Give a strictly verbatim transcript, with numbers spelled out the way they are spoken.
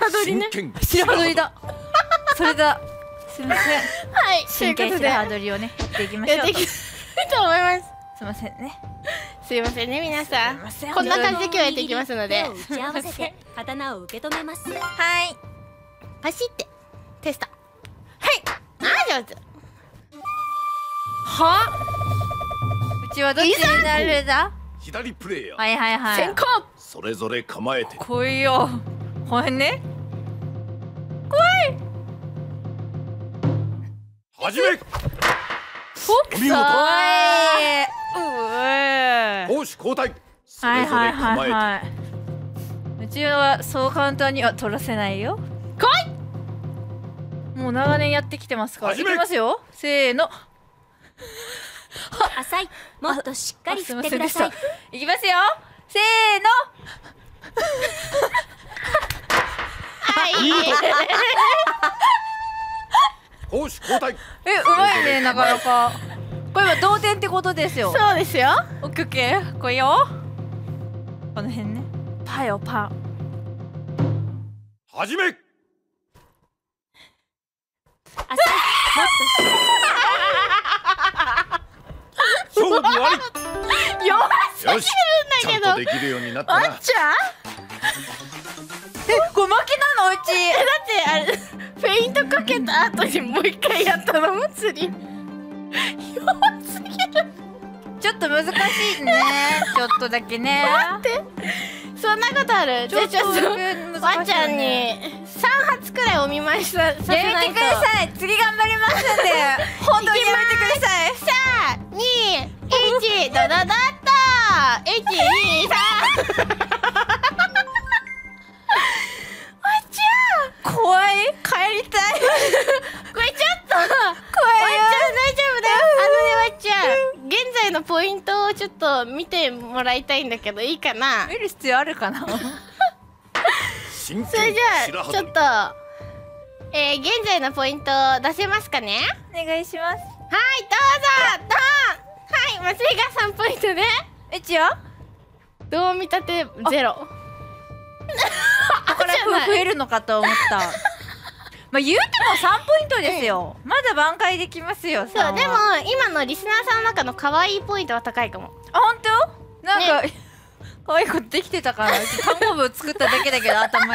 羽鳥ね。白羽鳥だ。それだ。すみません。はい。真剣白羽鳥をね、やっていきましょう。やっていきたいと思います。すみませんね。すいませんね、皆さん。こんな感じで今日やっていきますので。打ち合わせて刀を受け止めます。はい。パシって。テスタ。はい。あ、上手。は？うちはどっちになるだ？左プレイヤー。はいはいはい。先行。それぞれ構えて。来いよ。怖いね。怖い。はじめ。お見事。おい。攻守交代。はいはいはいはい。うちはそう簡単には取らせないよ。来い。もう長年やってきてますから。いきますよ。せーの。浅い、もっとしっかり振ってください。いきますよ、せーの。はい。いい。攻守交代。え、うまいね、なかなか。これは同点ってことですよ。そうですよ。オッケー、オッケー、これよ。この辺ね。パよ、パ。はじめ。浅い、もっとしっかり。勝負あり。弱すぎるんだけど。ちゃんとできるようになったな。あっちゃん。え、これ負けなのうち。え、だってあれフェイントかけた後にもう一回やったのもつり。弱すぎる。ちょっと難しいね。ちょっとだけね。待って。そんなことある。ちょっとワンちゃんに三発くらいお見舞いさせないと。やめてください。次頑張りますんで。本当にやめてください。さあ。に、いち、だだだっといち、に、さん おいちゃん怖い、帰りたいこれちょっと怖いよ。おいちゃん大丈夫だよ。あのね、おいちゃん現在のポイントをちょっと見てもらいたいんだけど、いいかな。見る必要あるかなそれじゃあちょっと、えー、現在のポイント出せますかね。お願いします。はい、どうぞどうぞ。はい、松井がさんポイントね。うちはどう見たてゼロ。これ増えるのかと思ったまあ言うてもさんポイントですよ、うん、まだ挽回できますよ。そう、でも今のリスナーさんの中の可愛いポイントは高いかも。あ、本当？なんか、ね、可愛いことできてたから、単語文作っただけだけど頭に